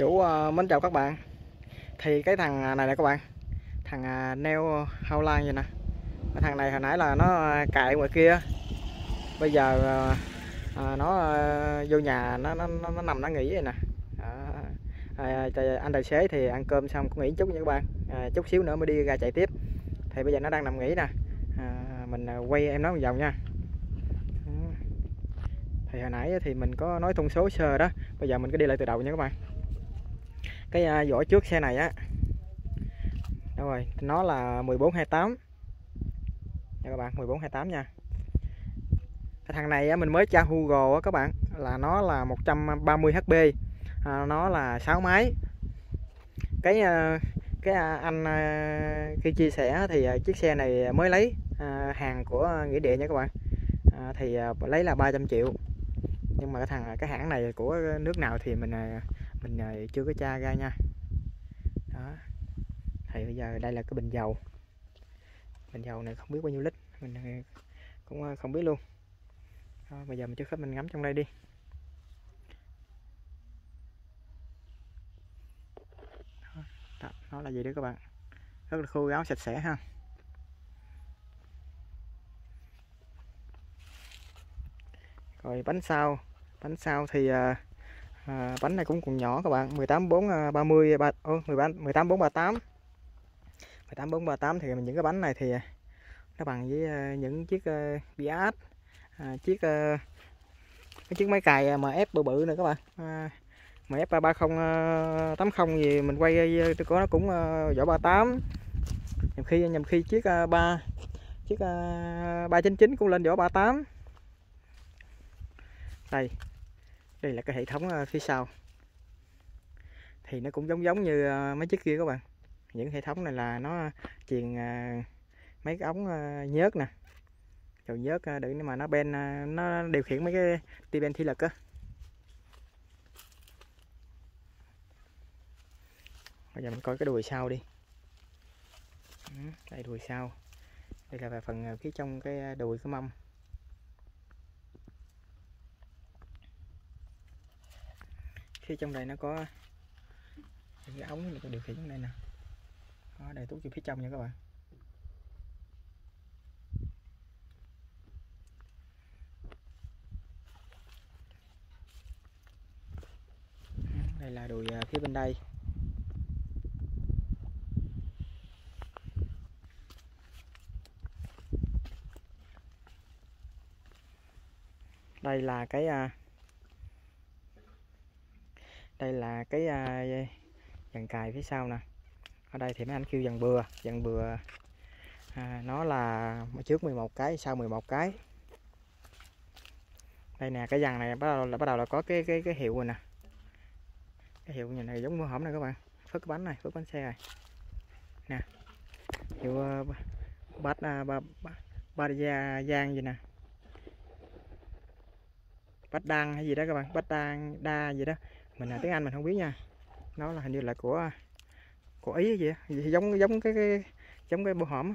Vũ mến chào các bạn. Thì cái thằng này nè các bạn, thằng New Holland vậy nè. Cái thằng này hồi nãy là nó cài ngoài kia, bây giờ nó vô nhà nó nằm nó nghỉ vậy nè. Anh tài xế thì ăn cơm xong cũng nghỉ chút nha các bạn, chút xíu nữa mới đi ra chạy tiếp. Thì bây giờ nó đang nằm nghỉ nè, mình quay em nói một vòng nha. Thì hồi nãy thì mình có nói thông số sơ đó, bây giờ mình cứ đi lại từ đầu nha các bạn. Cái vỏ trước xe này á, đúng rồi, nó là 1428 nha các bạn, 1428 nha. Cái thằng này á, mình mới tra Google á các bạn, là nó là 130 HP, nó là 6 máy. Cái anh khi chia sẻ thì chiếc xe này mới lấy hàng của nghĩa địa nha các bạn, thì lấy là 300 triệu. Nhưng mà cái hãng này của nước nào thì mình chưa có tra ra nha. Đó. Thì bây giờ đây là cái bình dầu. Bình dầu này không biết bao nhiêu lít, mình cũng không biết luôn. Đó, bây giờ mình trước hết mình ngắm trong đây đi. Đó, nó là gì đấy các bạn? Rất là khô ráo, sạch sẽ ha. Rồi bánh sau thì bánh này cũng còn nhỏ các bạn, 18438 thì những cái bánh này thì nó bằng với những chiếc biat, cái chiếc máy cày MF bự bự này các bạn, MF 3080 gì mình quay tôi có, nó cũng vỏ 38, nhầm khi chiếc 399 cũng lên vỏ 38. Đây là cái hệ thống phía sau thì nó cũng giống như mấy chiếc kia các bạn. Những hệ thống này là nó truyền mấy cái ống nhớt nè, rồi nhớt để mà nó điều khiển mấy cái ti ben thủy lực á. Bây giờ mình coi cái đùi sau đi. Đây đùi sau, đây là về phần phía trong cái đùi cái mâm. Phía trong đây nó có những cái ống để điều khiển trong đây nè. Đó, đây túi phía trong nha các bạn. Đây là đùi phía bên đây. Đây là cái dàn cài phía sau nè. Ở đây thì mấy anh kêu dàn bừa, nó là trước 11 cái, sau 11 cái. Đây nè, cái dàn này bắt đầu là có cái hiệu rồi nè. Cái hiệu nhìn này giống mưa hỏng này các bạn, phất bánh này, phất bánh xe này nè. Hiệu bát giang gì nè, bát đăng hay gì đó các bạn, bát đăng đa gì đó, mình là tiếng Anh mình không biết nha. Nó là hình như là của Ý vậy, giống cái bộ hõm.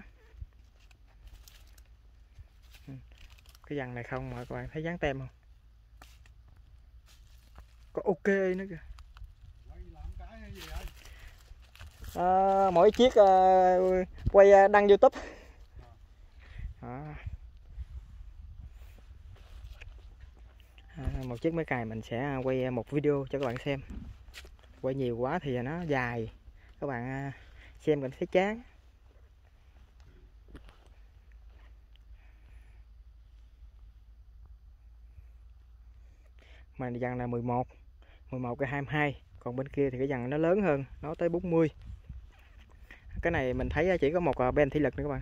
Cái dàn này không mà các bạn thấy dán tem không? Có ok nữa kìa. Mỗi chiếc quay đăng YouTube. Một chiếc máy cày mình sẽ quay một video cho các bạn xem, quay nhiều quá thì nó dài, các bạn xem mình thấy chán. Mà dàn là 11 cái 22, còn bên kia thì cái dàn nó lớn hơn, nó tới 40. Cái này mình thấy chỉ có một ben thủy lực nữa các bạn.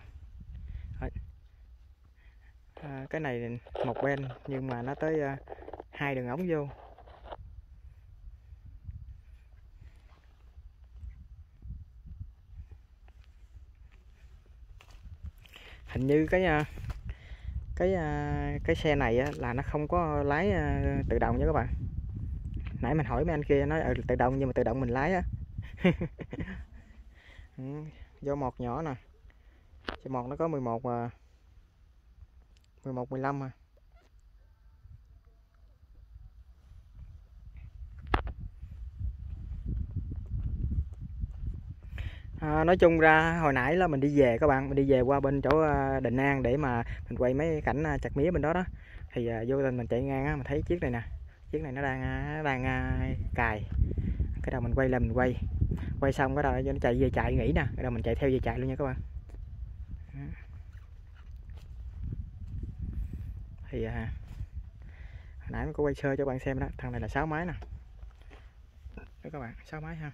Cái này một ben nhưng mà nó tới 2 đường ống vô. Hình như cái xe này là nó không có lái tự động nha các bạn. Nãy mình hỏi mấy anh kia nói tự động, nhưng mà tự động mình lái á. Vô một nhỏ nè. Xe một nó có 11, 15 à. Nói chung ra hồi nãy là mình đi về các bạn, mình đi về qua bên chỗ Định An để mà mình quay mấy cảnh chặt mía bên đó đó. Thì vô tình mình chạy ngang á, mình thấy chiếc này nè, chiếc này nó đang cài. Cái đầu mình quay lên, mình quay xong cái đầu cho nó chạy về chạy nghỉ nè, cái đầu mình chạy theo về chạy luôn nha các bạn. Thì hồi nãy mình có quay sơ cho các bạn xem đó, thằng này là 6 máy nè. Đó các bạn, 6 máy ha.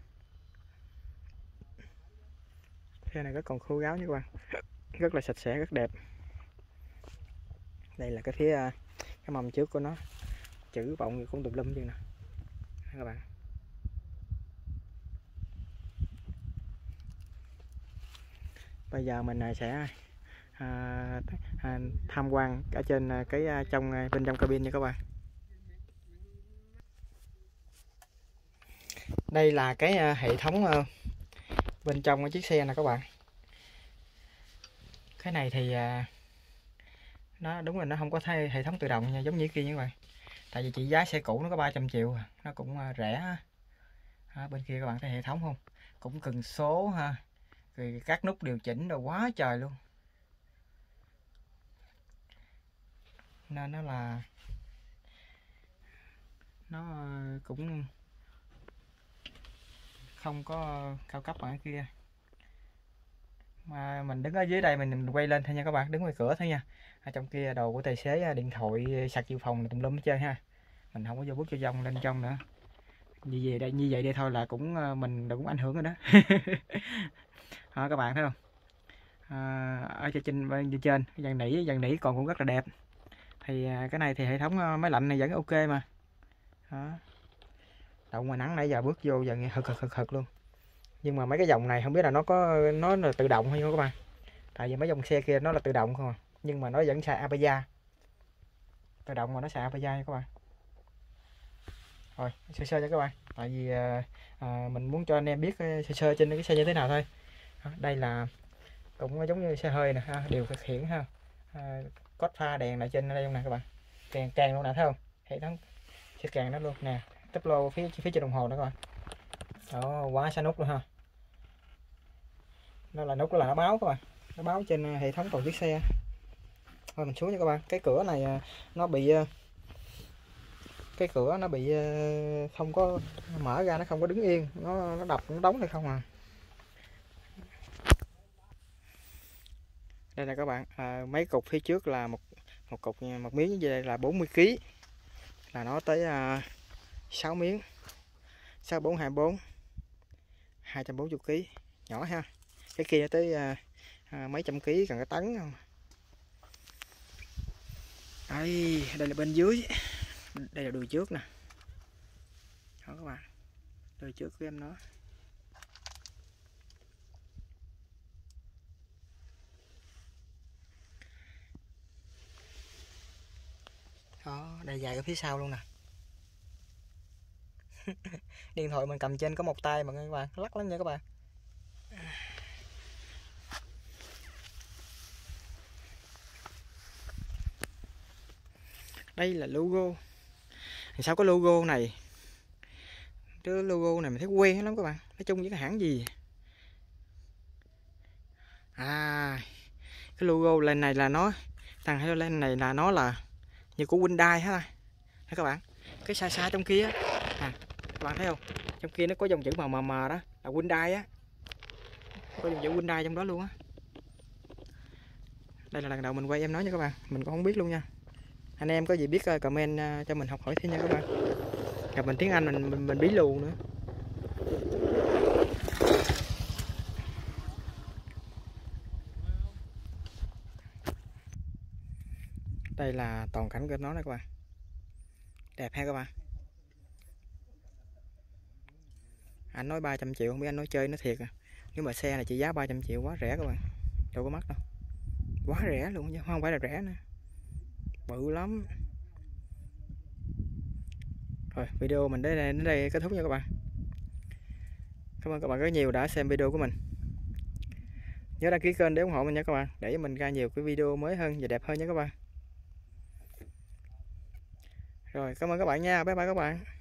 Xe này rất còn khô ráo nha các bạn, rất là sạch sẽ, rất đẹp. Đây là cái phía cái mâm trước của nó, chữ bọng cũng tùm lum như nè các bạn. Bây giờ mình sẽ tham quan ở trên cái bên trong cabin nha các bạn. Đây là cái hệ thống bên trong cái chiếc xe nè các bạn. Cái này thì nó đúng là nó không có thay hệ thống tự động nha, giống như kia nha các bạn. Tại vì trị giá xe cũ nó có 300 triệu, nó cũng rẻ. Bên kia các bạn thấy hệ thống không? Cũng cần số ha. Rồi các nút điều chỉnh đồ quá trời luôn. Nên nó là nó cũng không có cao cấp ở kia. Mà mình đứng ở dưới đây mình quay lên thôi nha các bạn, đứng ngoài cửa thôi nha. Ở trong kia đồ của tài xế, điện thoại, sạc dự phòng tùm lum hết trơn ha. Mình không có vô bước cho dòng lên trong nữa. Như vậy đây, thôi là cũng mình cũng ảnh hưởng rồi đó. Các bạn thấy không? Ở trên dàn nỉ còn cũng rất là đẹp. Thì cái này thì hệ thống máy lạnh này vẫn ok mà. Đó. Đậu ngoài nắng nãy giờ bước vô giờ nghe hực luôn. Nhưng mà mấy cái dòng này không biết là nó có là tự động hay không các bạn. Tại vì mấy dòng xe kia nó là tự động không à. Nhưng mà nó vẫn xài Apeya. Tự động mà nó xài Apeya nha các bạn. Rồi, sơ sơ cho các bạn. Tại vì mình muốn cho anh em biết sơ sơ trên cái xe như thế nào thôi. Đây là cũng giống như xe hơi nè ha, điều khiển ha. Cốt pha đèn ở trên đây luôn nè các bạn. Đèn càng luôn nè, thấy không? Hệ thống sẽ càng đó luôn nè. Tắp lô phía trên đồng hồ đó các bạn. Đó, quá xa nút luôn ha. Nó là nút là nó báo các bạn. Nó báo trên hệ thống toàn chiếc xe. Thôi mình xuống nha các bạn. Cái cửa này nó bị không có mở ra, nó không có đứng yên, nó đập nó đóng này không à. Đây là các bạn, mấy cục phía trước là một cục một miếng như vậy là 40 kg. Là nó tới 6 miếng. 6424 240 kg. Nhỏ ha. Cái kia tới mấy trăm kg, gần cái tấn không. Đây, đây là bên dưới. Đây là đùi trước nè. Đó các bạn. Đùi trước của em nó. Đó, đây dài ở phía sau luôn nè. Điện thoại mình cầm trên có một tay mà các bạn, lắc lắm nha các bạn. Đây là logo. Sao có logo này? Cái logo này mình thấy quen lắm các bạn. Nói chung với cái hãng gì? À, cái logo lên này là nó, thằng Holland này là nó là như của Hyundai ha. Thấy các bạn, cái xa xa trong kia à, các bạn thấy không? Trong kia nó có dòng chữ màu mờ đó là Hyundai á. Có dòng chữ Hyundai trong đó luôn á. Đây là lần đầu mình quay em nói nha các bạn, mình cũng không biết luôn nha. Anh em có gì biết comment cho mình học hỏi thêm nha các bạn. Gặp mình tiếng Anh mình bí lù nữa. Đây là toàn cảnh của nó đây các bạn. Đẹp ha các bạn. Anh nói 300 triệu không biết anh nói chơi nó thiệt à. Nhưng mà xe này chỉ giá 300 triệu quá rẻ các bạn. Đâu có mắc đâu. Quá rẻ luôn chứ không phải là rẻ nữa. Bự lắm. Rồi video mình đến đây kết thúc nha các bạn. Cảm ơn các bạn rất nhiều đã xem video của mình. Nhớ đăng ký kênh để ủng hộ mình nha các bạn. Để mình ra nhiều cái video mới hơn và đẹp hơn nha các bạn. Rồi, cảm ơn các bạn nha. Bye bye các bạn.